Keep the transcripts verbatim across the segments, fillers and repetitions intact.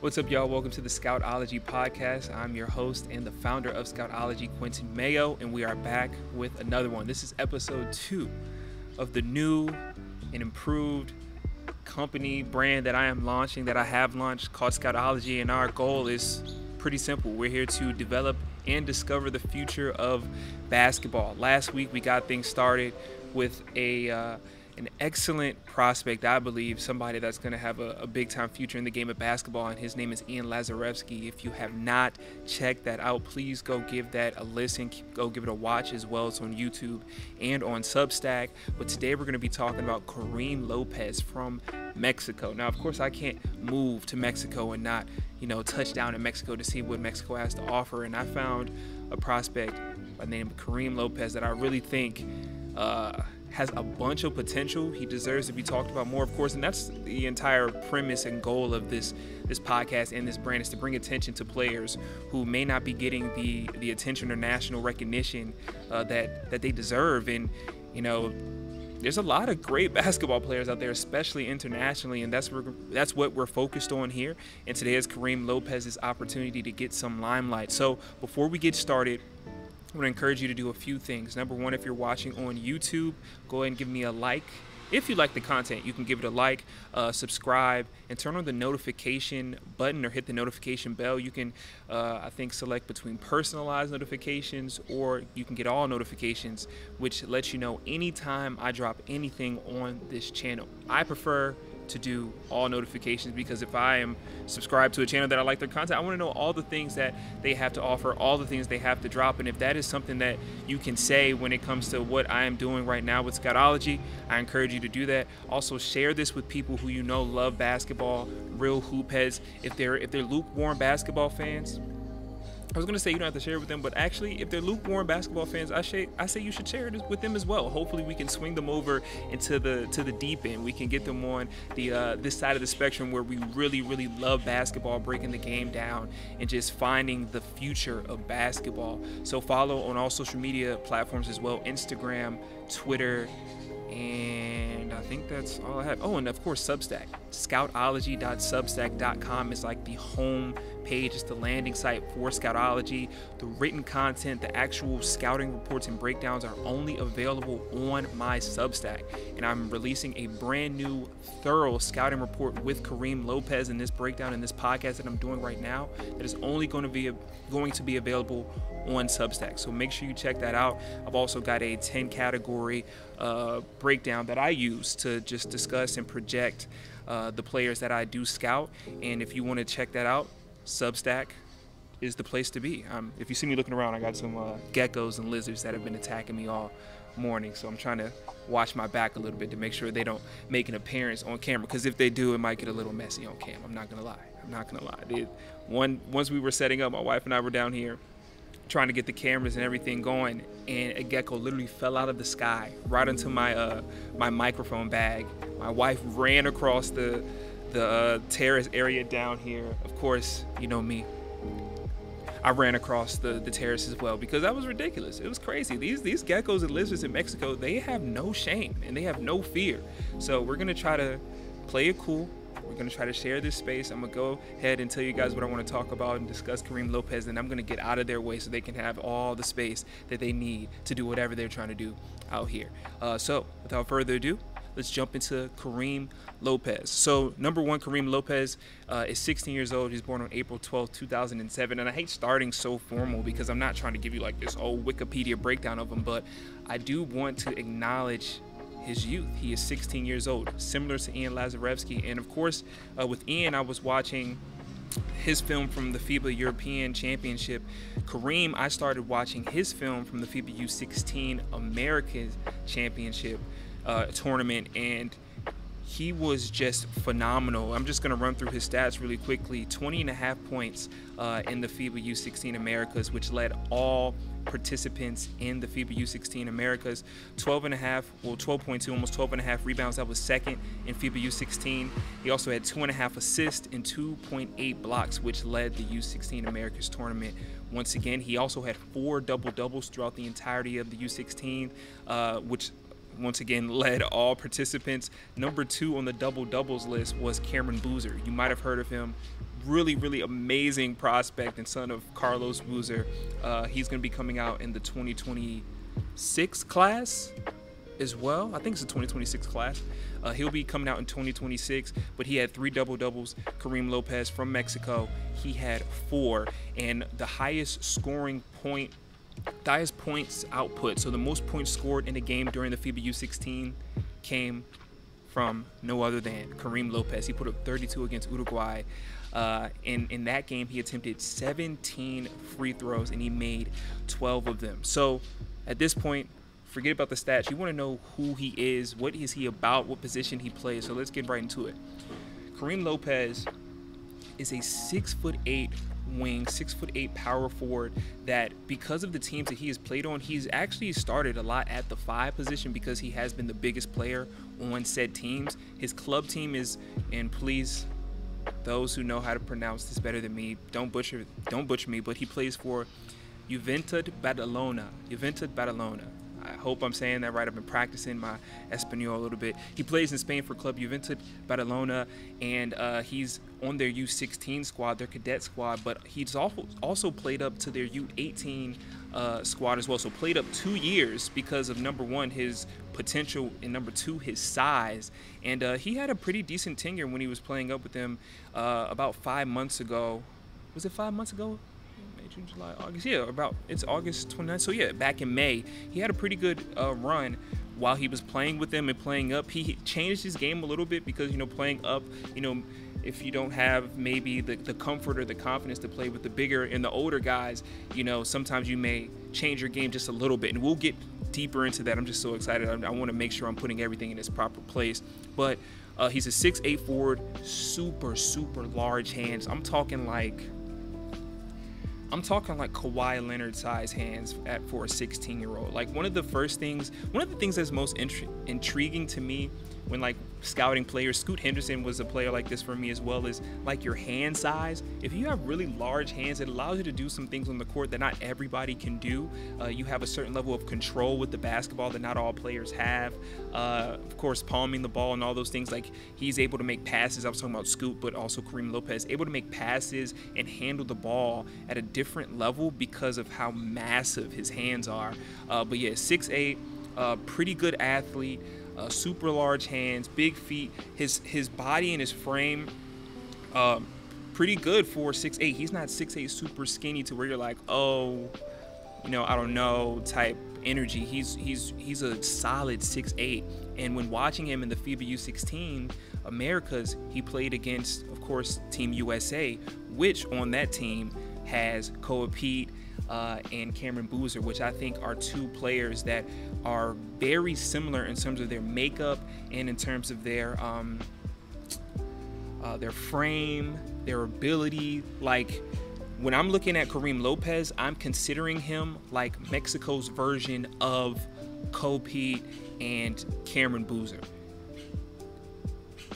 What's up, y'all? Welcome to the Scoutology podcast. I'm your host and the founder of Scoutology, Quinton Mayo, and we are back with another one. This is episode two of the new and improved company brand that I am launching, that I have launched, called Scoutology, and our goal is pretty simple. We're here to develop and discover the future of basketball. Last week, we got things started with a... Uh, an excellent prospect, I believe, somebody that's going to have a, a big-time future in the game of basketball, and his name is Ian Lazarevsky. If you have not checked that out, please go give that a listen. Go give it a watch as well. It's on YouTube and on Substack. But today we're going to be talking about Karim Lopez from Mexico. Now, of course, I can't move to Mexico and not, you know, touch down in Mexico to see what Mexico has to offer. And I found a prospect by the name of Karim Lopez that I really think uh, has a bunch of potential. He deserves to be talked about more, of course, and that's the entire premise and goal of this this podcast and this brand, is to bring attention to players who may not be getting the the attention or national recognition uh, that that they deserve. And you know, there's a lot of great basketball players out there, especially internationally, and that's, that's what we're focused on here. And today is Karim Lopez's opportunity to get some limelight. So before we get started, I want to encourage you to do a few things. Number one, if you're watching on YouTube, go ahead and give me a like. If you like the content, you can give it a like, uh, subscribe, and turn on the notification button or hit the notification bell. You can, uh, I think, select between personalized notifications, or you can get all notifications, which lets you know anytime I drop anything on this channel. I prefer to do all notifications, because if I am subscribed to a channel that I like their content, I want to know all the things that they have to offer, all the things they have to drop. And if that is something that you can say when it comes to what I am doing right now with Scoutology, I encourage you to do that. Also, share this with people who you know love basketball, real hoop heads. If they're if they're lukewarm basketball fans, I was going to say you don't have to share it with them, but actually, if they're lukewarm basketball fans, I say, I say you should share it with them as well. Hopefully, we can swing them over into the to the deep end. We can get them on the uh, this side of the spectrum where we really, really love basketball, breaking the game down, and just finding the future of basketball. So follow on all social media platforms as well: Instagram, Twitter, and I think that's all I have. Oh, and of course, Substack. Scoutology dot substack dot com is like the home page. It's the landing site for Scoutology. The written content, the actual scouting reports and breakdowns, are only available on my Substack. And I'm releasing a brand new, thorough scouting report with Karim Lopez in this breakdown in this podcast that I'm doing right now, that is only going to be going to be available on Substack. So make sure you check that out. I've also got a ten category uh, breakdown that I use to just discuss and project uh, the players that I do scout. And if you want to check that out, Substack is the place to be. Um, if you see me looking around, I got some uh, geckos and lizards that have been attacking me all morning, so I'm trying to watch my back a little bit to make sure they don't make an appearance on camera, because if they do, it might get a little messy on cam. I'm not gonna lie. I'm not gonna lie. It, one once we were setting up, my wife and I were down here trying to get the cameras and everything going, and a gecko literally fell out of the sky right into my uh, my microphone bag. My wife ran across the the uh, terrace area down here. Of course, you know me, I ran across the, the terrace as well, because that was ridiculous. It was crazy. These these geckos and lizards in Mexico, they have no shame and they have no fear. So we're gonna try to play it cool. We're gonna try to share this space. I'm gonna go ahead and tell you guys what I wanna talk about and discuss Karim Lopez, and I'm gonna get out of their way so they can have all the space that they need to do whatever they're trying to do out here. Uh, so without further ado, let's jump into Karim Lopez. So number one, Karim Lopez uh, is sixteen years old. He's born on April twelfth, two thousand seven. And I hate starting so formal, because I'm not trying to give you like this old Wikipedia breakdown of him, but I do want to acknowledge his youth. He is sixteen years old, similar to Ian Lazarevsky. And of course, uh, with Ian, I was watching his film from the FIBA European Championship. Karim, I started watching his film from the FIBA U sixteen American Championship Uh, tournament, and he was just phenomenal. I'm just going to run through his stats really quickly. twenty and a half points uh, in the FIBA U sixteen Americas, which led all participants in the FIBA U sixteen Americas. twelve and a half, well, twelve point two, almost twelve and a half rebounds. That was second in FIBA U sixteen. He also had two and a half assists and two point eight blocks, which led the U sixteen Americas tournament. Once again, he also had four double doubles throughout the entirety of the U sixteen, uh, which once again led all participants. Number two on the double doubles list was Cameron Boozer. You might have heard of him. really, really amazing prospect and son of Carlos Boozer. Uh, he's going to be coming out in the twenty twenty-six class as well. I think it's the twenty twenty-six class. Uh, he'll be coming out in twenty twenty-six, but he had three double-doubles. Karim Lopez from Mexico, he had four. And the highest scoring point, the highest points output, so the most points scored in a game during the FIBA U sixteen came from no other than Karim Lopez. He put up thirty-two against Uruguay. Uh, and in that game, he attempted seventeen free throws, and he made twelve of them. So at this point, forget about the stats. You want to know who he is, what is he about, what position he plays. So let's get right into it. Karim Lopez is a six foot eight wing, six foot eight power forward that, because of the teams that he has played on, he's actually started a lot at the five position because he has been the biggest player on said teams. His club team is, and please, those who know how to pronounce this better than me, don't butcher, don't butcher me, but he plays for Joventut Badalona. Joventut Badalona. I hope I'm saying that right. I've been practicing my Espanol a little bit. He plays in Spain for Club Joventut Badalona, and uh, he's on their U sixteen squad, their cadet squad, but he's also played up to their U eighteen uh, squad as well. So played up two years because of, number one, his potential, and number two, his size. And uh, he had a pretty decent tenure when he was playing up with them uh, about five months ago. Was it five months ago? June, July, August, yeah, about, it's August twenty-ninth, so yeah, back in May, he had a pretty good uh, run while he was playing with them and playing up. He changed his game a little bit because, you know, playing up, you know, if you don't have maybe the, the comfort or the confidence to play with the bigger and the older guys, you know, sometimes you may change your game just a little bit, and we'll get deeper into that. I'm just so excited. I, I want to make sure I'm putting everything in its proper place, but uh, he's a six eight forward, super, super large hands. I'm talking like... I'm talking like Kawhi Leonard size hands at, for a sixteen year old. Like one of the first things, one of the things that's most intri intriguing to me when like scouting players, Scoot Henderson was a player like this for me as well, is like your hand size. If you have really large hands, it allows you to do some things on the court that not everybody can do. Uh, you have a certain level of control with the basketball that not all players have. Uh, of course, palming the ball and all those things, like he's able to make passes. I was talking about Scoot, but also Karim Lopez, able to make passes and handle the ball at a different level because of how massive his hands are. Uh, but yeah, six eight, uh, pretty good athlete. Uh, super large hands, big feet. His his body and his frame, uh, pretty good for six eight. He's not six eight super skinny to where you're like, oh, you know, I don't know type energy. He's he's he's a solid six eight. And when watching him in the FIBA U sixteen Americas, he played against, of course, Team U S A, which on that team has Koa Peat uh, and Cameron Boozer, which I think are two players that are very similar in terms of their makeup and in terms of their um, uh, their frame, their ability. Like when I'm looking at Karim Lopez, I'm considering him like Mexico's version of Cole Pete and Cameron Boozer.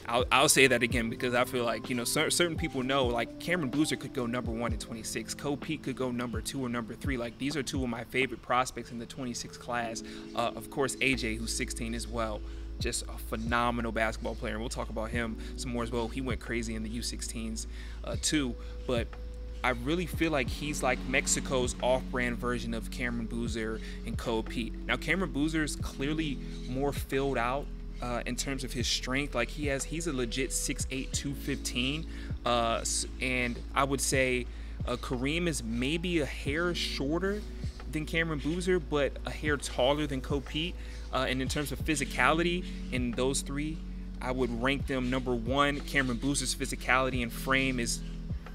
I'll, I'll say that again because I feel like, you know, cer certain people know, like Cameron Boozer could go number one at twenty-six. Cole Pete could go number two or number three. Like these are two of my favorite prospects in the twenty-six class. Uh, of course, A J, who's sixteen as well, just a phenomenal basketball player. And we'll talk about him some more as well. He went crazy in the U sixteens uh, too. But I really feel like he's like Mexico's off-brand version of Cameron Boozer and Cole Pete. Now, Cameron Boozer is clearly more filled out Uh, in terms of his strength. Like he has, he's a legit six eight, two fifteen. Uh, and I would say uh, Karim is maybe a hair shorter than Cameron Boozer, but a hair taller than Koa Peat. Uh, and in terms of physicality, in those three, I would rank them number one. Cameron Boozer's physicality and frame is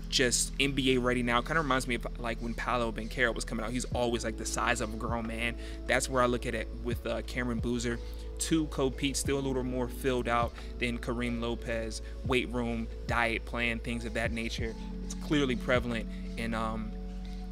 just N B A ready now. Kind of reminds me of like when Paolo Banchero was coming out. He's always like the size of a grown man. That's where I look at it with uh, Cameron Boozer. Two, Cole Pete, still a little more filled out than Karim Lopez. Weight room, diet plan, things of that nature. It's clearly prevalent in, um,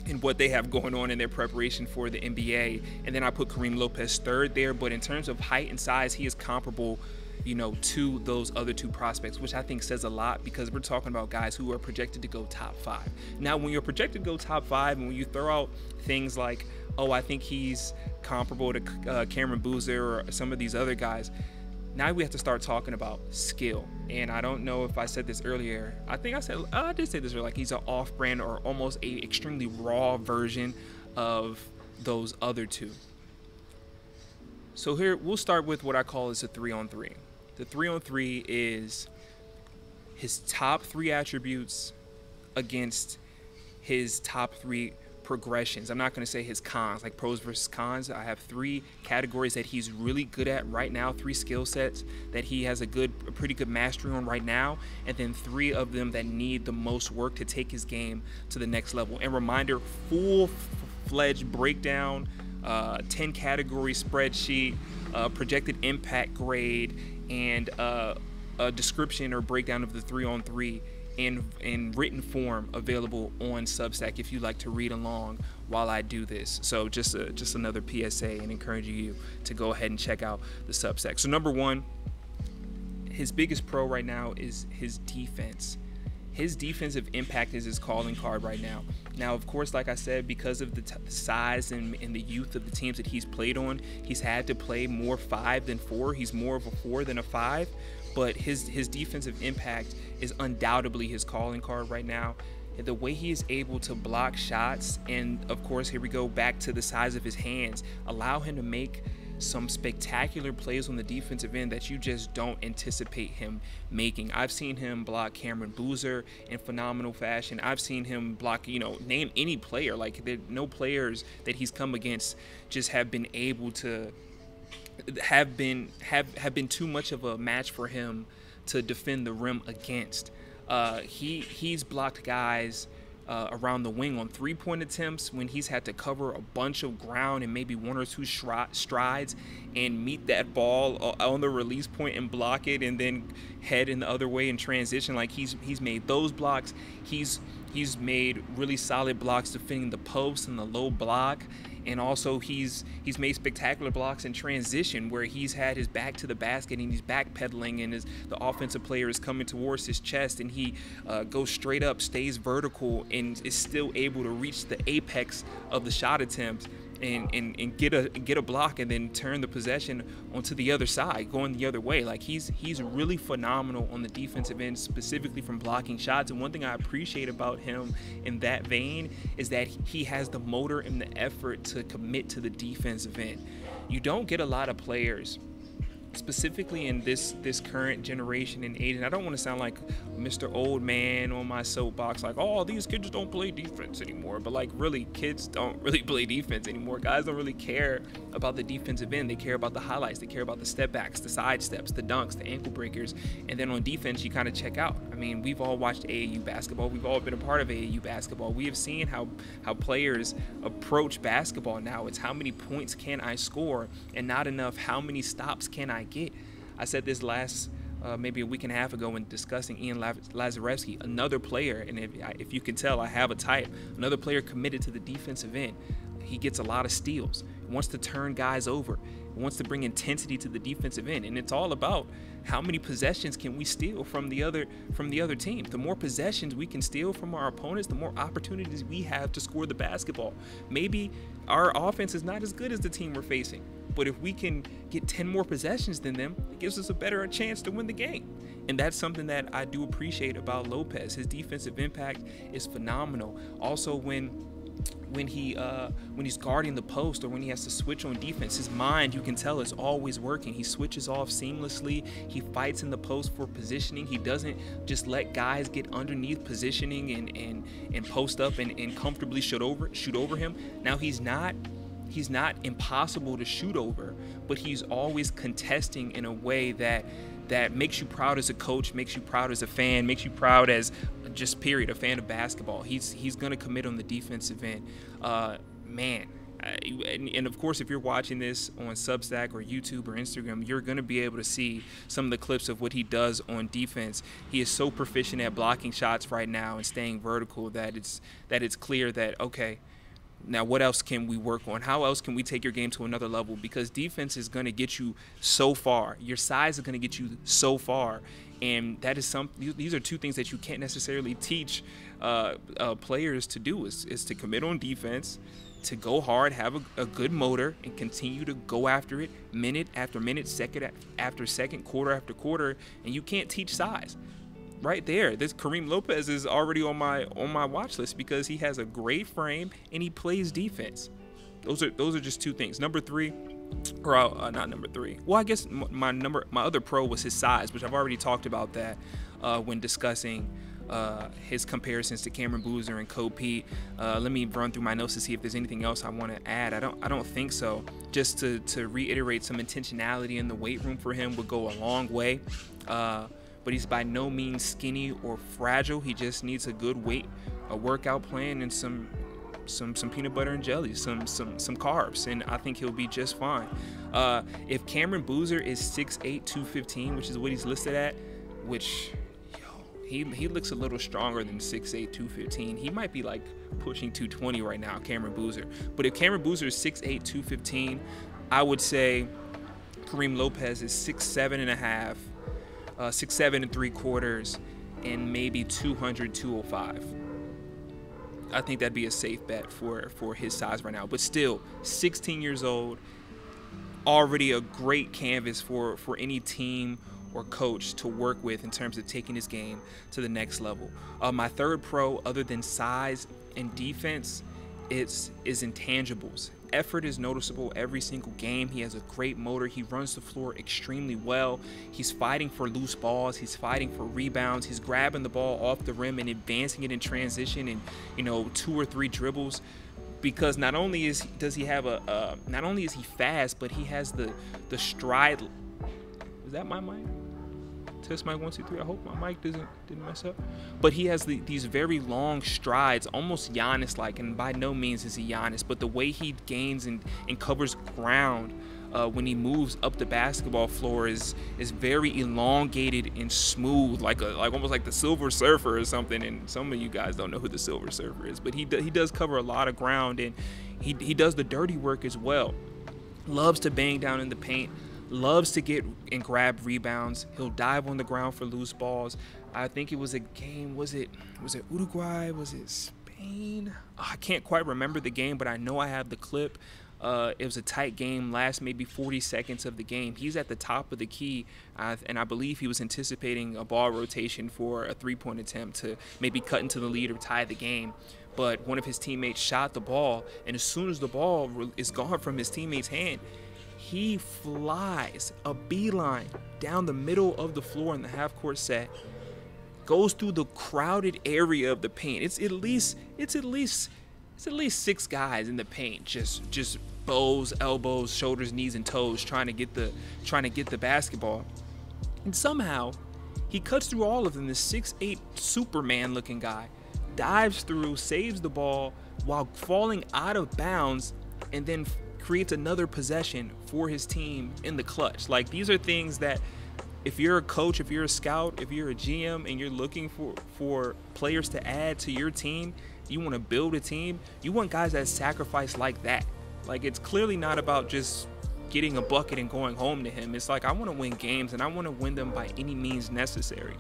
in what they have going on in their preparation for the N B A. And then I put Karim Lopez third there. But in terms of height and size, he is comparable, you know, to those other two prospects, which I think says a lot because we're talking about guys who are projected to go top five. Now, when you're projected to go top five and when you throw out things like, oh, I think he's comparable to uh, Cameron Boozer or some of these other guys, now we have to start talking about skill. And I don't know if I said this earlier. I think I said, uh, I did say this earlier, like he's an off-brand or almost a extremely raw version of those other two. So here, we'll start with what I call is a three-on-three. The three-on-three is his top three attributes against his top three progressions. I'm not going to say his cons, like pros versus cons. I have three categories that he's really good at right now, three skill sets that he has a good, a pretty good mastery on right now, and then three of them that need the most work to take his game to the next level. And reminder, full-fledged breakdown, Uh, ten category spreadsheet, uh, projected impact grade, and uh, a description or breakdown of the three on three in, in written form available on Substack if you'd like to read along while I do this. So just, uh, just another P S A and encouraging you to go ahead and check out the Substack. So number one, his biggest pro right now is his defense. His defensive impact is his calling card right now. Now, of course, like I said, because of the t size and, and the youth of the teams that he's played on, he's had to play more five than four. He's more of a four than a five, but his, his defensive impact is undoubtedly his calling card right now. The way he is able to block shots, and of course, here we go back to the size of his hands, allow him to make some spectacular plays on the defensive end that you just don't anticipate him making. I've seen him block Cameron Boozer in phenomenal fashion. I've seen him block, you know, name any player. Like, there, no players that he's come against just have been able to have been have have been too much of a match for him to defend the rim against. Uh, he he's blocked guys Uh, around the wing on three-point attempts when he's had to cover a bunch of ground and maybe one or two strides and meet that ball on the release point and block it and then head in the other way in transition. Like, he's he's made those blocks. He's he's made really solid blocks defending the post and the low block. And also he's he's made spectacular blocks in transition where he's had his back to the basket and he's backpedaling and his, the offensive player is coming towards his chest and he uh, goes straight up, stays vertical, and is still able to reach the apex of the shot attempt and, and, and get a get a block and then turn the possession onto the other side, going the other way. Like, he's he's really phenomenal on the defensive end, specifically from blocking shots. And one thing I appreciate about him in that vein is that he has the motor and the effort to commit to the defensive end. You don't get a lot of players, specifically in this this current generation and age, and I don't want to sound like Mister Old Man on my soapbox, like, oh, these kids don't play defense anymore. But, like, really, kids don't really play defense anymore. Guys don't really care about the defensive end. They care about the highlights. They care about the step backs, the side steps, the dunks, the ankle breakers. And then on defense, you kind of check out. I mean, we've all watched A A U basketball. We've all been a part of A A U basketball. We have seen how, how players approach basketball now. It's how many points can I score and not enough how many stops can I get. I said this last uh, maybe a week and a half ago when discussing Ian Lazarevsky, another player, and if, if you can tell, I have a type, another player committed to the defensive end. He gets a lot of steals, wants to turn guys over, wants to bring intensity to the defensive end, and it's all about how many possessions can we steal from the other from the other team. The more possessions we can steal from our opponents, the more opportunities we have to score the basketball. Maybe our offense is not as good as the team we're facing, but if we can get ten more possessions than them, it gives us a better chance to win the game. And that's something that I do appreciate about Lopez. His defensive impact is phenomenal. Also, when when he uh, when he's guarding the post or when he has to switch on defense, his mind, you can tell, is always working. He switches off seamlessly. He fights in the post for positioning. He doesn't just let guys get underneath positioning and and, and post up and, and comfortably shoot over shoot over him. Now, he's not He's not impossible to shoot over, but he's always contesting in a way that that makes you proud as a coach, makes you proud as a fan, makes you proud as just period, a fan of basketball. He's he's going to commit on the defensive end. Uh, man. Uh, and, and of course, if you're watching this on Substack or YouTube or Instagram, you're going to be able to see some of the clips of what he does on defense. He is so proficient at blocking shots right now and staying vertical that it's that it's clear that, okay, Now, what else can we work on? How else can we take your game to another level? Because defense is going to get you so far. Your size is going to get you so far. And that is some, these are two things that you can't necessarily teach uh, uh, players to do, is, is to commit on defense, to go hard, have a, a good motor, and continue to go after it minute after minute, second after second, quarter after quarter. And you can't teach size. Right there, this Karim Lopez is already on my on my watch list because he has a great frame and he plays defense. Those are those are just two things. Number three, or uh, not number three. Well, I guess my number my other pro was his size, which I've already talked about that uh, when discussing uh, his comparisons to Cameron Boozer and Koa Peat. Uh, let me run through my notes to see if there's anything else I want to add. I don't I don't think so. Just to to reiterate, some intentionality in the weight room for him would go a long way. Uh, But he's by no means skinny or fragile. He just needs a good weight, a workout plan, and some some some peanut butter and jelly, some some some carbs, and I think he'll be just fine. Uh, if Cameron Boozer is six eight, two fifteen, which is what he's listed at, which yo, he he looks a little stronger than six eight, two fifteen. He might be like pushing two twenty right now, Cameron Boozer. But if Cameron Boozer is six eight, two fifteen, I would say Karim Lopez is six seven and a half. Uh, six seven and three quarters, and maybe two hundred, two oh five. I think that'd be a safe bet for for his size right now. But still, sixteen years old, already a great canvas for for any team or coach to work with in terms of taking his game to the next level. Uh, my third pro, other than size and defense, it's is intangibles. Effort is noticeable every single game. He has a great motor. He runs the floor extremely well. He's fighting for loose balls. He's fighting for rebounds. He's grabbing the ball off the rim and advancing it in transition and, you know, two or three dribbles. Because not only is does he have a uh, not only is he fast, but he has the the stride. Is that my mic? Test mic one two three. I hope my mic doesn't didn't mess up. But he has the, these very long strides, almost Giannis-like, and by no means is he Giannis. But the way he gains and and covers ground uh, when he moves up the basketball floor is is very elongated and smooth, like a like almost like the Silver Surfer or something. And some of you guys don't know who the Silver Surfer is, but he do, he does cover a lot of ground, and he he does the dirty work as well. Loves to bang down in the paint. Loves to get and grab rebounds. He'll dive on the ground for loose balls. I think it was a game, was it was it Uruguay, was it Spain? Oh, I can't quite remember the game, but I know I have the clip. Uh, it was a tight game, last maybe forty seconds of the game. He's at the top of the key, uh, and I believe he was anticipating a ball rotation for a three-point attempt to maybe cut into the lead or tie the game. But one of his teammates shot the ball, and as soon as the ball is gone from his teammate's hand, he flies a beeline down the middle of the floor in the half-court set, goes through the crowded area of the paint. It's at least, it's at least, it's at least six guys in the paint, just, just bows, elbows, shoulders, knees, and toes, trying to get the, trying to get the basketball. And somehow, he cuts through all of them. The six eight Superman-looking guy dives through, saves the ball while falling out of bounds, and then creates another possession for his team in the clutch. Like, these are things that if you're a coach, if you're a scout, if you're a G M and you're looking for for players to add to your team, you want to build a team, you want guys that sacrifice like that. Like, it's clearly not about just getting a bucket and going home to him. It's like, I want to win games, and I want to win them by any means necessary.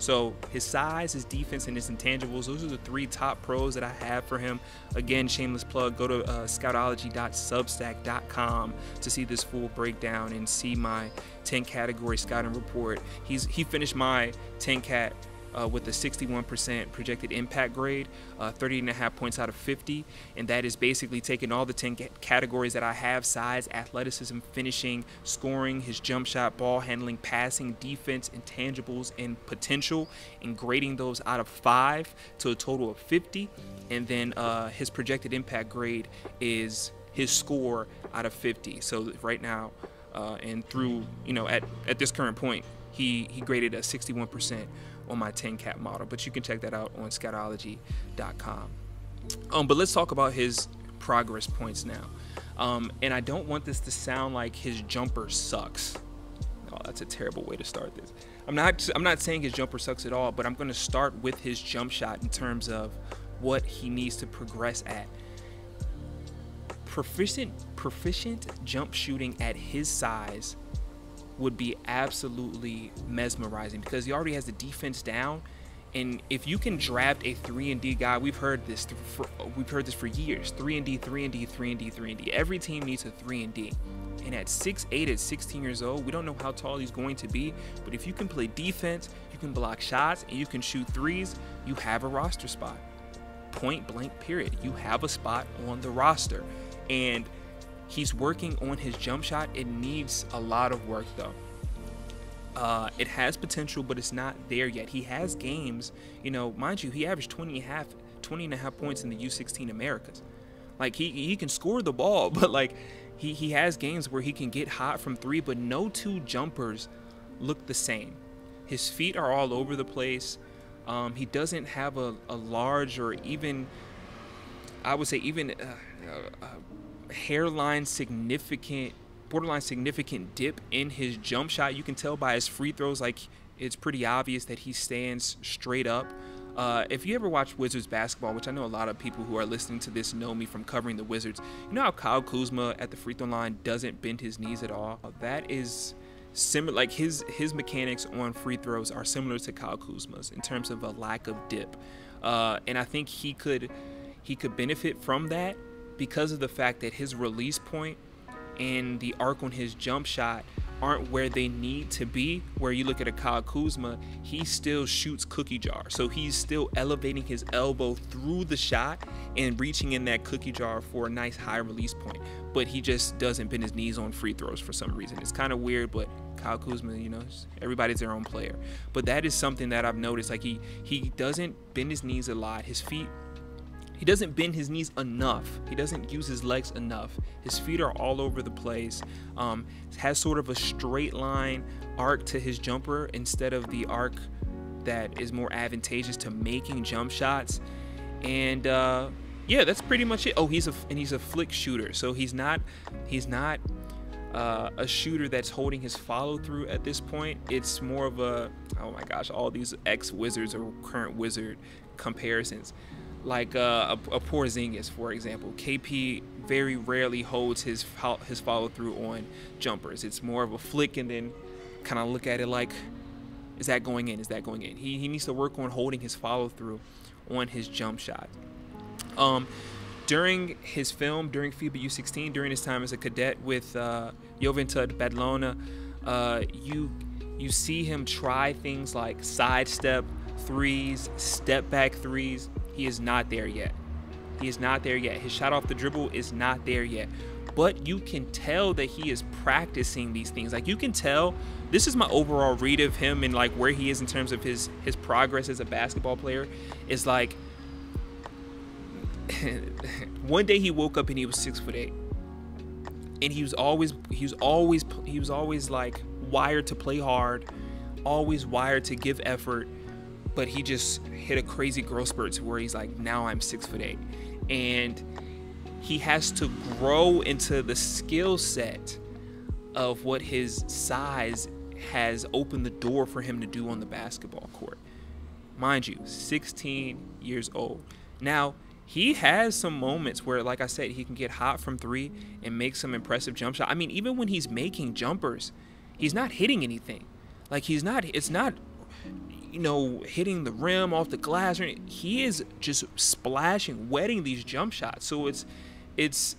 So his size, his defense, and his intangibles, those are the three top pros that I have for him. Again, shameless plug, go to uh, scoutology dot substack dot com to see this full breakdown and see my ten category scouting report. He's He finished my ten cat uh, with a sixty-one percent projected impact grade, uh, thirty and a half points out of fifty. And that is basically taking all the ten categories that I have: size, athleticism, finishing, scoring, his jump shot, ball handling, passing, defense, intangibles, and potential, and grading those out of five to a total of fifty. And then uh, his projected impact grade is his score out of fifty. So right now uh, and through, you know, at, at this current point, he, he graded a sixty-one percent. on my ten cat model, but you can check that out on scoutology dot com. Um, but let's talk about his progress points now. Um, and I don't want this to sound like his jumper sucks. Oh, that's a terrible way to start this. I'm not, I'm not saying his jumper sucks at all, but I'm going to start with his jump shot in terms of what he needs to progress at. proficient proficient jump shooting at his size would be absolutely mesmerizing, because he already has the defense down. And if you can draft a three and D guy, we've heard this for, we've heard this for years. Three and D, three and D, three and D, three and D. Every team needs a three and D. And at six eight, at sixteen years old, we don't know how tall he's going to be. But if you can play defense, you can block shots, and you can shoot threes, you have a roster spot. Point blank, period. You have a spot on the roster. And he's working on his jump shot. It needs a lot of work, though. Uh, it has potential, but it's not there yet. He has games, you know, mind you, he averaged twenty and a half points in the U sixteen Americas. Like, he, he can score the ball, but, like, he, he has games where he can get hot from three, but no two jumpers look the same. His feet are all over the place. Um, he doesn't have a, a large or even, I would say, even uh, uh, hairline significant borderline significant dip in his jump shot. You can tell by his free throws, like, it's pretty obvious that he stands straight up. Uh, if you ever watch Wizards basketball, which I know a lot of people who are listening to this know me from covering the Wizards, you know how Kyle Kuzma at the free throw line doesn't bend his knees at all? That is similar, like his, his mechanics on free throws are similar to Kyle Kuzma's in terms of a lack of dip. Uh, and I think he could, he could benefit from that because of the fact that his release point and the arc on his jump shot aren't where they need to be. Where you look at a Kyle Kuzma, he still shoots cookie jar. So he's still elevating his elbow through the shot and reaching in that cookie jar for a nice high release point. But he just doesn't bend his knees on free throws for some reason. It's kind of weird, but Kyle Kuzma, you know, everybody's their own player. But that is something that I've noticed. Like, he, he doesn't bend his knees a lot. His feet, he doesn't bend his knees enough. He doesn't use his legs enough. His feet are all over the place. Um, has sort of a straight line arc to his jumper instead of the arc that is more advantageous to making jump shots. And uh, yeah, that's pretty much it. Oh, he's a and he's a flick shooter. So he's not he's not uh, a shooter that's holding his follow through at this point. It's more of a, oh my gosh, all these ex-Wizards or current Wizard comparisons. Like uh, a, a Porzingis, for example. K P very rarely holds his his follow through on jumpers. It's more of a flick and then kind of look at it like, is that going in? Is that going in? He, he needs to work on holding his follow through on his jump shot. Um, during his film, during FIBA U sixteen, during his time as a cadet with uh, Joventut Badalona, uh, you you see him try things like sidestep threes, step back threes. He is not there yet. He is not there yet. His shot off the dribble is not there yet. But you can tell that he is practicing these things. Like, you can tell, this is my overall read of him and like where he is in terms of his his progress as a basketball player. Is like one day he woke up and he was six foot eight, and he was always he was always he was always like wired to play hard, always wired to give effort. But he just hit a crazy growth spurt to where he's like, now I'm six foot eight. And he has to grow into the skill set of what his size has opened the door for him to do on the basketball court. Mind you, sixteen years old. Now, he has some moments where, like I said, he can get hot from three and make some impressive jump shots. I mean, even when he's making jumpers, he's not hitting anything. Like, he's not, it's not, you know, hitting the rim off the glass. He is just splashing, wetting these jump shots. So it's, it's,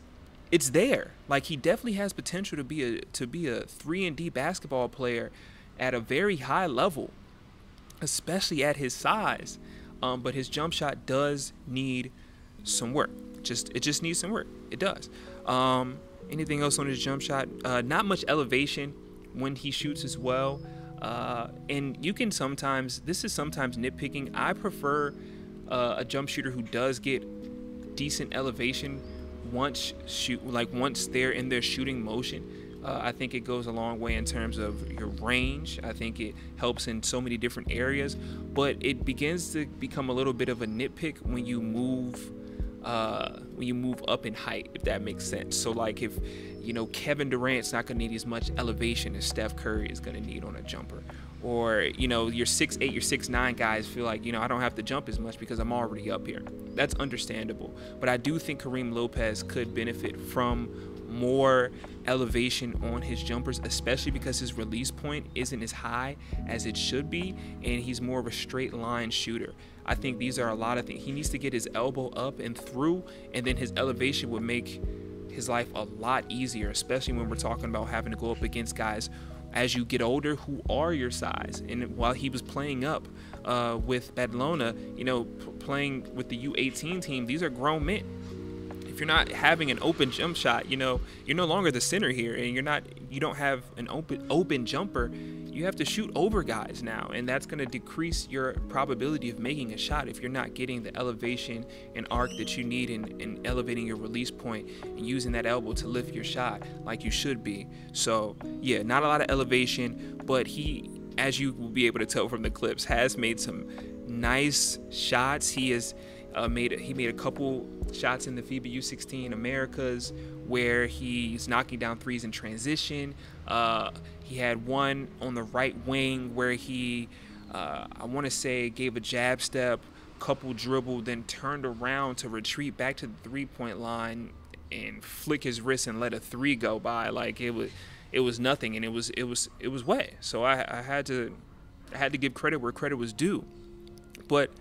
it's there. Like, he definitely has potential to be a to be a three and D basketball player at a very high level, especially at his size. Um, but his jump shot does need some work. Just it just needs some work. It does. Um, anything else on his jump shot? Uh, not much elevation when he shoots as well. Uh, and you can sometimes, this is sometimes nitpicking. I prefer uh, a jump shooter who does get decent elevation once shoot, like once they're in their shooting motion. Uh, I think it goes a long way in terms of your range. I think it helps in so many different areas, but it begins to become a little bit of a nitpick when you move, uh, when you move up in height, if that makes sense. So like if, you know, Kevin Durant's not going to need as much elevation as Steph Curry is going to need on a jumper, or, you know, your six eight, your six nine guys feel like, you know, I don't have to jump as much because I'm already up here. That's understandable. But I do think Karim Lopez could benefit from more elevation on his jumpers, especially because his release point isn't as high as it should be, and he's more of a straight line shooter. I think these are a lot of things. He needs to get his elbow up and through, and then his elevation would make his life a lot easier, especially when we're talking about having to go up against guys as you get older who are your size. And while he was playing up uh, with Badalona, you know, playing with the U eighteen team, these are grown men. You're not having an open jump shot, you know, you're no longer the center here, and you're not, you don't have an open open jumper. You have to shoot over guys now, and that's going to decrease your probability of making a shot if you're not getting the elevation and arc that you need in, in elevating your release point and using that elbow to lift your shot like you should be. So yeah, not a lot of elevation, but he, as you will be able to tell from the clips, has made some nice shots. He is Uh, made he made a couple shots in the FIBA U sixteen Americas where he's knocking down threes in transition. Uh, he had one on the right wing where he, uh, I want to say, gave a jab step, couple dribble, then turned around to retreat back to the three-point line and flick his wrist and let a three go by. Like it was, it was nothing, and it was it was it was wet. So I, I had to, I had to give credit where credit was due, but.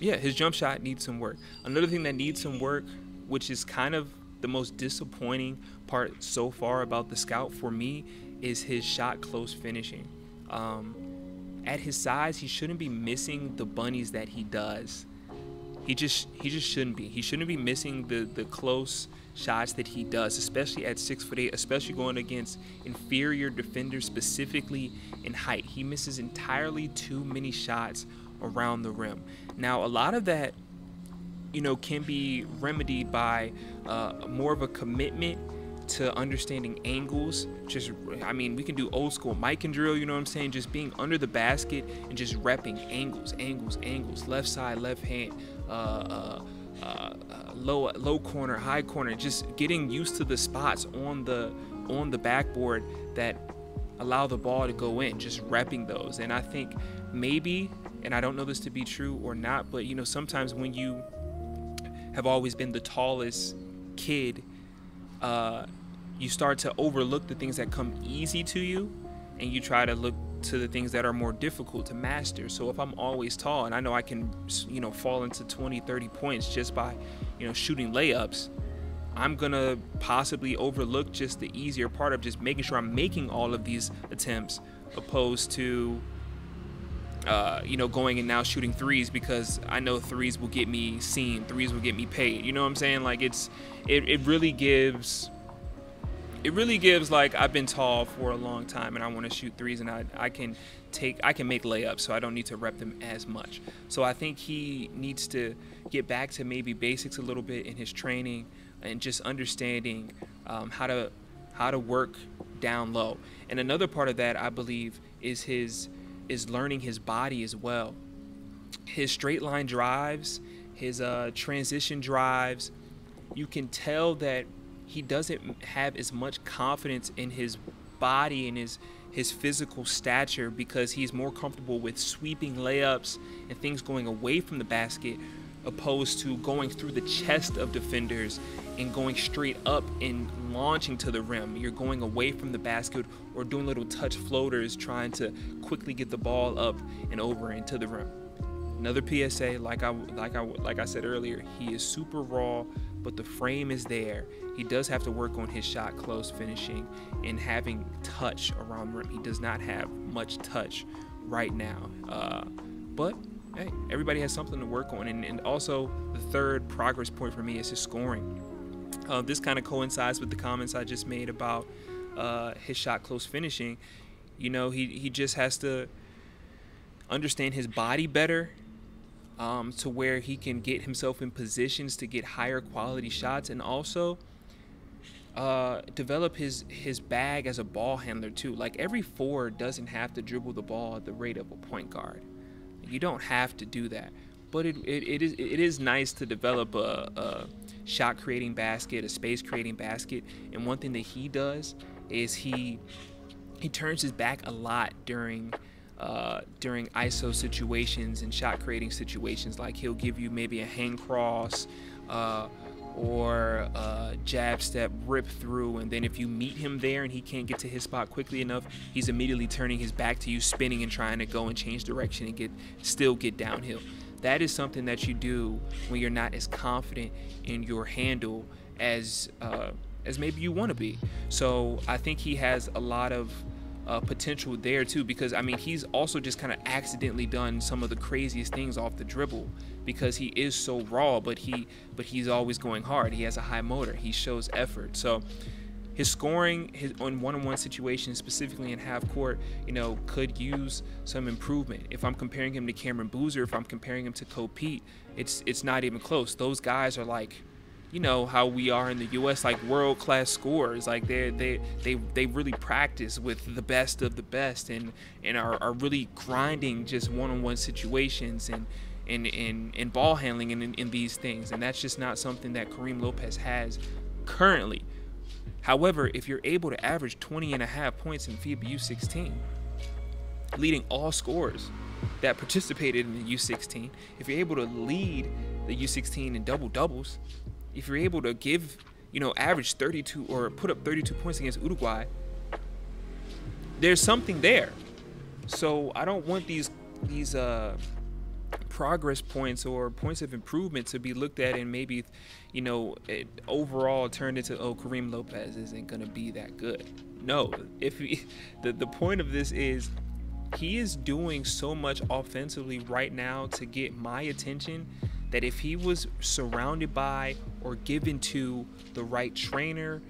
Yeah, his jump shot needs some work. Another thing that needs some work, which is kind of the most disappointing part so far about the scout for me, is his shot close finishing. Um, at his size, he shouldn't be missing the bunnies that he does. He just he just shouldn't be. He shouldn't be missing the the close shots that he does, especially at six foot eight, especially going against inferior defenders, specifically in height. He misses entirely too many shots around the rim. Now, a lot of that, you know, can be remedied by uh, more of a commitment to understanding angles. Just, I mean, we can do old school Mike and drill, you know what I'm saying? Just being under the basket and just repping angles, angles, angles, left side, left hand, uh, uh, uh, low, low corner, high corner, just getting used to the spots on the, on the backboard that allow the ball to go in, just repping those. And I think maybe, and I don't know this to be true or not, but, you know, sometimes when you have always been the tallest kid, uh, you start to overlook the things that come easy to you, and you try to look to the things that are more difficult to master. So if I'm always tall and I know I can, you know, fall into twenty, thirty points just by, you know, shooting layups, I'm gonna possibly overlook just the easier part of just making sure I'm making all of these attempts, opposed to, Uh, you know, going and now shooting threes because I know threes will get me seen, threes will get me paid. You know what I'm saying? Like it's, it, it really gives, it really gives like I've been tall for a long time and I want to shoot threes, and I, I can take, I can make layups, so I don't need to rep them as much. So I think he needs to get back to maybe basics a little bit in his training and just understanding um, how to, how to work down low. And another part of that, I believe, is his, is learning his body as well. His straight line drives, his uh, transition drives, you can tell that he doesn't have as much confidence in his body and his, his physical stature because he's more comfortable with sweeping layups and things going away from the basket, opposed to going through the chest of defenders and going straight up and launching to the rim. You're going away from the basket or doing little touch floaters, trying to quickly get the ball up and over into the rim. Another P S A, like I, like I, like I said earlier, he is super raw, but the frame is there. He does have to work on his shot close finishing and having touch around the rim. He does not have much touch right now, uh, but hey, everybody has something to work on. And, and also the third progress point for me is his scoring. Uh, this kind of coincides with the comments I just made about uh, his shot close finishing. You know, he, he just has to understand his body better, um, to where he can get himself in positions to get higher quality shots, and also uh, develop his, his bag as a ball handler too. Like every forward doesn't have to dribble the ball at the rate of a point guard. You don't have to do that, but it, it, it is it is nice to develop a, a shot creating basket, a space creating basket. And one thing that he does is he he turns his back a lot during uh, during I S O situations and shot creating situations. Like he'll give you maybe a hang cross uh, or a jab step rip through, and then if you meet him there and he can't get to his spot quickly enough, he's immediately turning his back to you, spinning and trying to go and change direction and get still get downhill. That is something that you do when you're not as confident in your handle as uh, as maybe you want to be. So I think he has a lot of uh, potential there too, because I mean, he's also just kind of accidentally done some of the craziest things off the dribble because he is so raw, but he but he's always going hard. He has a high motor. He shows effort. So his scoring, his on one-on-one situations, specifically in half court, you know, could use some improvement. If I'm comparing him to Cameron Boozer, if I'm comparing him to Koa Peat, it's it's not even close. Those guys are like, you know, how we are in the U S, like world-class scorers. Like they they they they really practice with the best of the best, and and are, are really grinding just one-on-one situations and and and and ball handling and in, in these things. And that's just not something that Karim Lopez has currently. However, if you're able to average twenty and a half points in FIBA U sixteen, leading all scorers that participated in the U sixteen, if you're able to lead the U sixteen in double doubles, if you're able to give, you know, average thirty-two or put up thirty-two points against Uruguay, there's something there. So I don't want these these uh, progress points or points of improvement to be looked at and maybe, you know, it overall turned into, oh, Karim Lopez isn't going to be that good. No, if he, the, the point of this is he is doing so much offensively right now to get my attention that if he was surrounded by or given to the right trainer,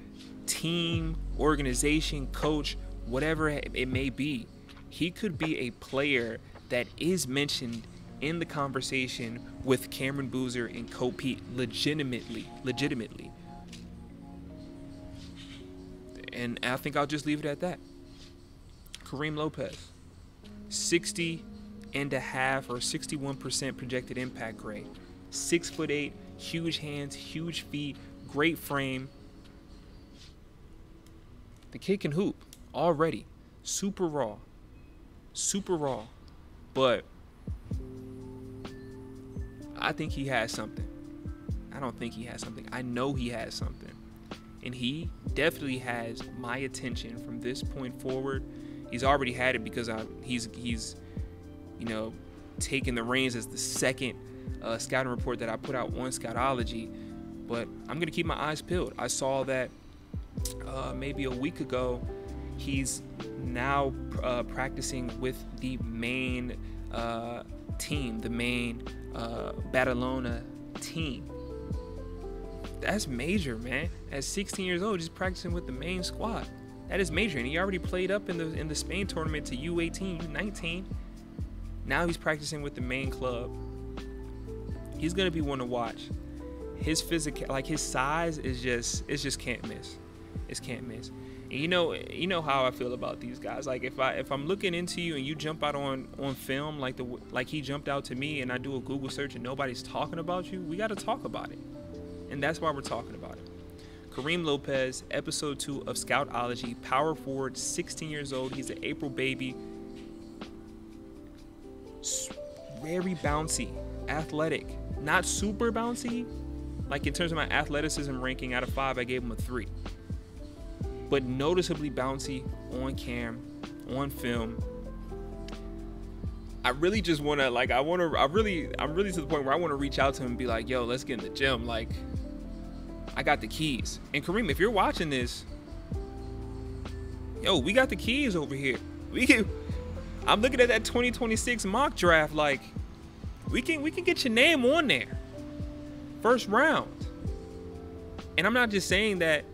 team, organization, coach, whatever it may be, he could be a player that is mentioned in the conversation with Cameron Boozer and Koa Peat legitimately, legitimately. And I think I'll just leave it at that. Karim Lopez, sixty and a half or sixty-one percent projected impact grade. Six foot eight, huge hands, huge feet, great frame. The kid can hoop already. Super raw, super raw, but I think he has something. I don't think he has something. I know he has something. And he definitely has my attention from this point forward. He's already had it because I, he's, he's, you know, taking the reins as the second uh, scouting report that I put out on Scoutology. But I'm going to keep my eyes peeled. I saw that uh, maybe a week ago, he's now uh, practicing with the main uh, team, the main Uh, Badalona team. That's major, man. At sixteen years old, just practicing with the main squad. That is major, and he already played up in the in the Spain tournament to U eighteen, U nineteen. Now he's practicing with the main club. He's gonna be one to watch. His physical, like his size, is just it's just can't miss. It's can't miss. And you know, you know how I feel about these guys. Like if I if I'm looking into you and you jump out on on film like the like he jumped out to me, and I do a Google search and nobody's talking about you, we got to talk about it, and that's why we're talking about it. Karim Lopez, episode two of Scoutology, power forward, sixteen years old. He's an April baby. Very bouncy, athletic, not super bouncy. Like in terms of my athleticism ranking, out of five, I gave him a three. But noticeably bouncy on cam, on film. I really just want to, like, I want to, I really, I'm really to the point where I want to reach out to him and be like, yo, let's get in the gym. Like, I got the keys. And Karim, if you're watching this, yo, we got the keys over here. We can, I'm looking at that twenty twenty-six mock draft. Like, we can, we can get your name on there. First round. And I'm not just saying that.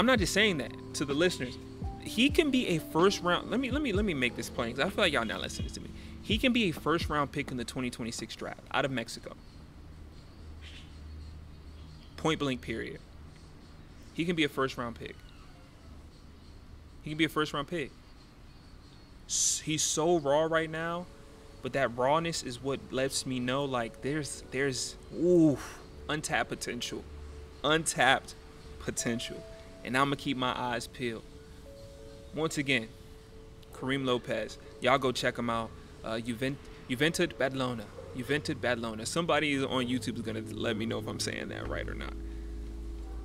I'm not just saying that to the listeners. He can be a first round. Let me let me let me make this plain, because I feel like y'all not listening to me. He can be a first round pick in the twenty twenty-six draft out of Mexico. Point blank period. He can be a first round pick. He can be a first round pick. He's so raw right now, but that rawness is what lets me know, like, there's there's ooh, untapped potential. Untapped potential. And I'm going to keep my eyes peeled. Once again, Karim Lopez. Y'all go check him out. Uh, Jovent Joventut Badalona. Joventut Badalona. Somebody on YouTube is going to let me know if I'm saying that right or not.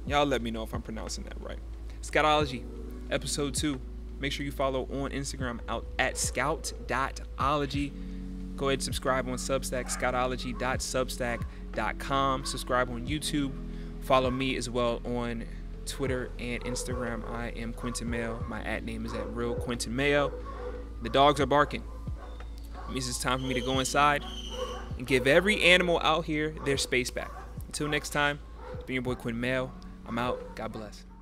Y'all let me know if I'm pronouncing that right. Scoutology, episode two. Make sure you follow on Instagram out at scout dot ology. Go ahead and subscribe on Substack, scoutology dot substack dot com. Subscribe on YouTube. Follow me as well on Twitter and Instagram. I am Quinton Mayo. My at name is at Real Quinton Mayo. The dogs are barking. It means it's time for me to go inside and give every animal out here their space back. Until next time, it's been your boy Quinton Mayo. I'm out. God bless.